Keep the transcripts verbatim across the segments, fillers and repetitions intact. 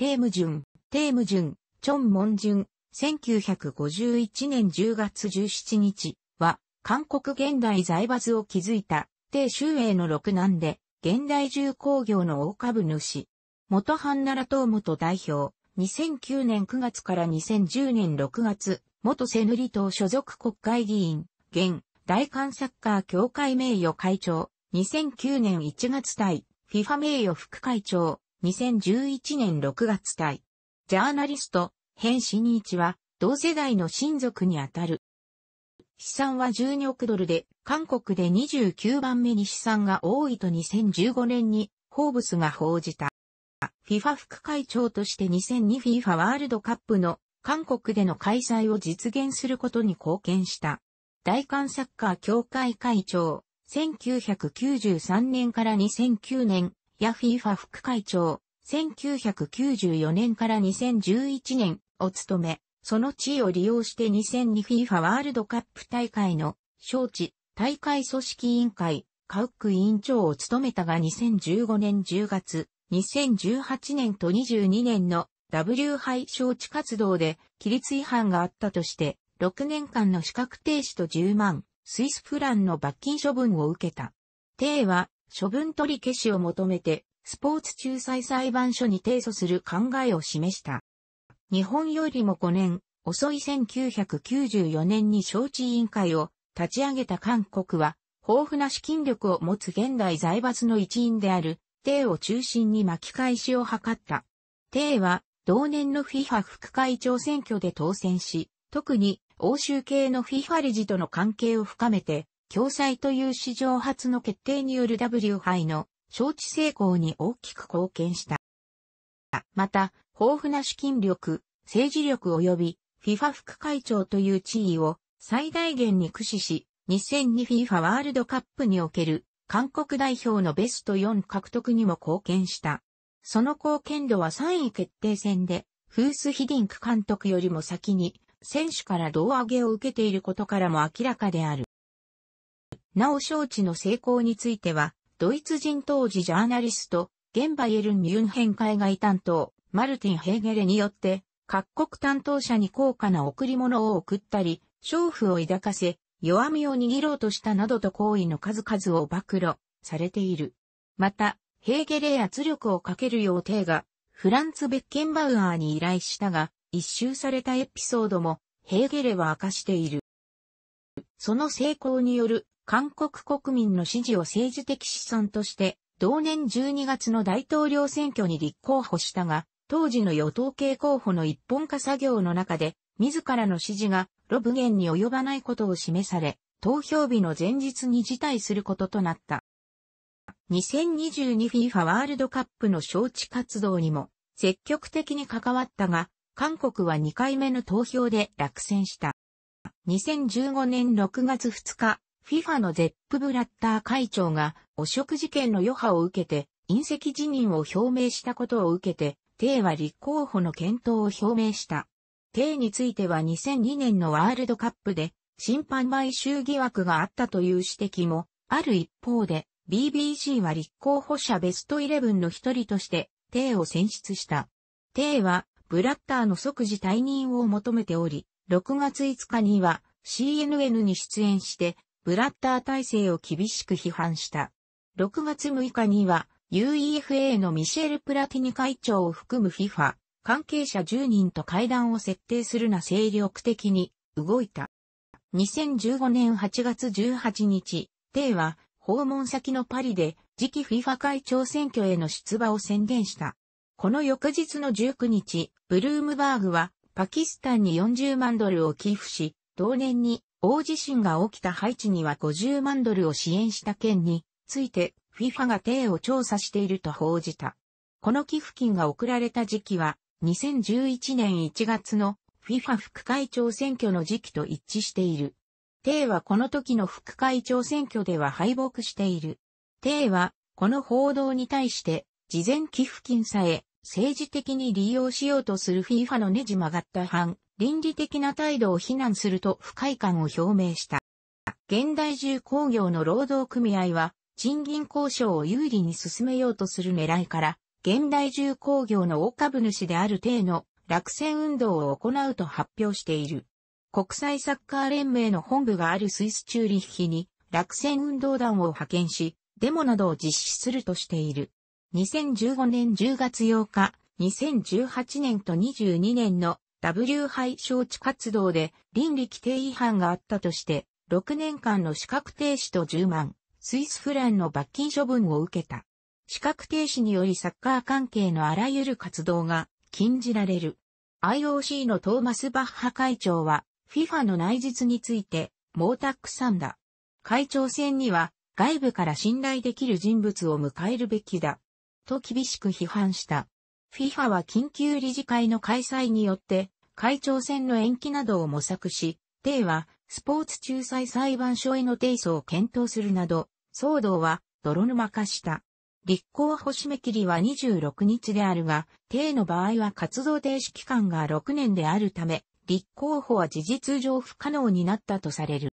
鄭夢準、鄭夢準、鄭夢準、せんきゅうひゃくごじゅういちねんじゅうがつじゅうしちにちは、韓国現代財閥を築いた、鄭秀英の六男で、現代重工業の大株主。元半奈良党元代表、にせんきゅうねんくがつからにせんじゅうねんろくがつ、元セヌリ党所属国会議員、現、大韓サッカー協会名誉会長、にせんきゅうねんいちがつ対、FIFA 名誉副会長、にせんじゅういちねんろくがつ対、ジャーナリスト、辺真一は、同世代の親族にあたる。資産はじゅうにおくドルで、韓国でにじゅうきゅうばんめに資産が多いとにせんじゅうごねんに、フォーブスが報じた。FIFA 副会長として にせんに FIFA ワールドカップの韓国での開催を実現することに貢献した。大韓サッカー協会会長、せんきゅうひゃくきゅうじゅうさんねんからにせんきゅうねん、や FIFA 副会長、せんきゅうひゃくきゅうじゅうよねんからにせんじゅういちねんを務め、その地位を利用して にせんに FIFA ワールドカップ大会の招致、大会組織委員会、カウック委員長を務めたがにせんじゅうごねんじゅうがつ、にせんじゅうはちねんとにじゅうにねんの ダブリュー 杯招致活動で規律違反があったとしてろくねんかんの資格停止とじゅうまんスイスフランの罰金処分を受けた。鄭は処分取り消しを求めてスポーツ仲裁裁判所に提訴する考えを示した。日本よりもごねん遅いせんきゅうひゃくきゅうじゅうよねんに招致委員会を立ち上げた韓国は豊富な資金力を持つ現代財閥の一員である。鄭を中心に巻き返しを図った。鄭は同年の FIFA 副会長選挙で当選し、特に欧州系の FIFA 理事との関係を深めて、共催という史上初の決定による ダブリュー 杯の招致成功に大きく貢献した。また、豊富な資金力、政治力及び FIFA 副会長という地位を最大限に駆使し、にせんに FIFA ワールドカップにおける韓国代表のベストよん獲得にも貢献した。その貢献度はさんい決定戦で、フース・ヒディンク監督よりも先に、選手から胴上げを受けていることからも明らかである。なお招致の成功については、ドイツ人当時ジャーナリスト、現バイエルン・ミュンヘン海外担当、マルティン・ヘーゲレによって、各国担当者に高価な贈り物を贈ったり、娼婦を抱かせ、弱みを握ろうとしたなどと行為の数々を暴露されている。また、ヘーゲレへ圧力をかけるよう鄭がフランツ・ベッケンバウアーに依頼したが、一蹴されたエピソードもヘーゲレは明かしている。その成功による韓国国民の支持を政治的資産として、同年じゅうにがつの大統領選挙に立候補したが、当時の与党系候補の一本化作業の中で、自らの支持がろぶ減に及ばないことを示され、投票日の前日に辞退することとなった。にせんにじゅうに FIFA ワールドカップの招致活動にも積極的に関わったが、韓国はにかいめの投票で落選した。にせんじゅうごねんろくがつふつか、FIFA のゼップ・ブラッター会長が汚職事件の余波を受けて、引責辞任を表明したことを受けて、鄭は立候補の検討を表明した。鄭についてはにせんにねんのワールドカップで審判買収疑惑があったという指摘もある一方で ビービーシー は立候補者ベストじゅういちの一人として鄭を選出した。鄭はブラッターの即時退任を求めておりろくがついつかには シーエヌエヌ に出演してブラッター体制を厳しく批判した。ろくがつむいかには ユーイーエフエー のミシェル・プラティニ会長を含む FIFA関係者じゅうにんと会談を設定するな精力的に動いた。にせんじゅうごねんはちがつじゅうはちにち、鄭は訪問先のパリで次期 FIFA 会長選挙への出馬を宣言した。この翌日のじゅうくにち、ブルームバーグはパキスタンによんじゅうまんドルを寄付し、同年に大地震が起きたハイチにはごじゅうまんドルを支援した件について FIFA が鄭を調査していると報じた。この寄付金が送られた時期は、にせんじゅういちねんいちがつの FIFA 副会長選挙の時期と一致している。鄭はこの時の副会長選挙では敗北している。鄭はこの報道に対して事前寄付金さえ政治的に利用しようとする FIFA のねじ曲がった反倫理的な態度を非難すると不快感を表明した。現代重工業の労働組合は賃金交渉を有利に進めようとする狙いから現代重工業の大株主である体の落選運動を行うと発表している。国際サッカー連盟の本部があるスイスチューリッヒに落選運動団を派遣し、デモなどを実施するとしている。にせんじゅうごねんじゅうがつようか、にせんじゅうはちねんとにじゅうにねんの ダブリュー 杯招致活動で倫理規定違反があったとして、ろくねんかんの資格停止とじゅうまん、スイスフランの罰金処分を受けた。資格停止によりサッカー関係のあらゆる活動が禁じられる。アイオーシー のトーマス・バッハ会長は、FIFA の内実について、もうたくさんだ。会長選には、外部から信頼できる人物を迎えるべきだ。と厳しく批判した。FIFA は緊急理事会の開催によって、会長選の延期などを模索し、テイは、スポーツ仲裁裁判所への提訴を検討するなど、騒動は泥沼化した。立候補締め切りはにじゅうろくにちであるが、テイの場合は活動停止期間がろくねんであるため、立候補は事実上不可能になったとされる。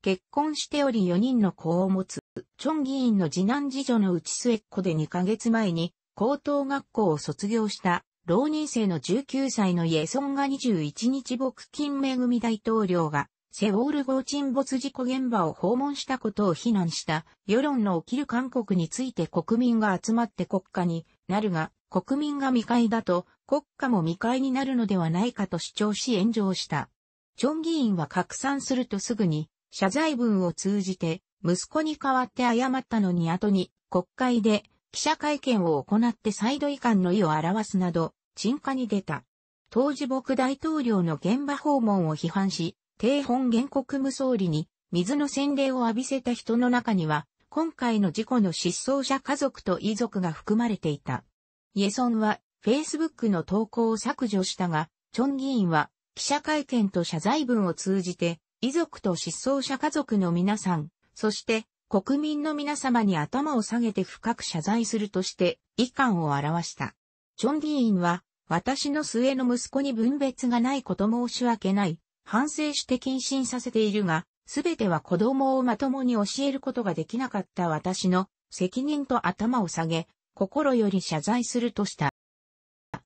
結婚しておりよにんの子を持つ、チョン議員の次男次女のうち末っ子でにかげつまえに、高等学校を卒業した。浪人生のじゅうきゅうさいのイェソンがにじゅういちにち朴槿惠大統領がセウォール号沈没事故現場を訪問したことを非難した世論の起きる韓国について国民が集まって国家になるが国民が未開だと国家も未開になるのではないかと主張し炎上した。チョン議員は拡散するとすぐに謝罪文を通じて息子に代わって謝ったのに後に国会で記者会見を行って再度遺憾の意を表すなど、鎮火に出た。当時朴大統領の現場訪問を批判し、テイ本現国務総理に水の洗礼を浴びせた人の中には、今回の事故の失踪者家族と遺族が含まれていた。イェソンは、Facebook の投稿を削除したが、チョン議員は、記者会見と謝罪文を通じて、遺族と失踪者家族の皆さん、そして、国民の皆様に頭を下げて深く謝罪するとして、遺憾を表した。チョン議員は、私の末の息子に分別がないこと申し訳ない。反省して謹慎させているが、すべては子供をまともに教えることができなかった私の責任と頭を下げ、心より謝罪するとした。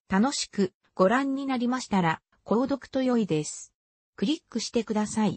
楽しくご覧になりましたら、購読と良いです。クリックしてください。